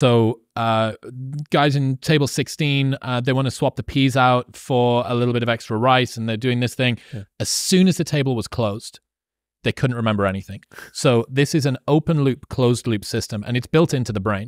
So guys in table 16, they want to swap the peas out for a little bit of extra rice, and they're doing this thing. Yeah. As soon as the table was closed, they couldn't remember anything. So this is an open loop, closed loop system, and it's built into the brain.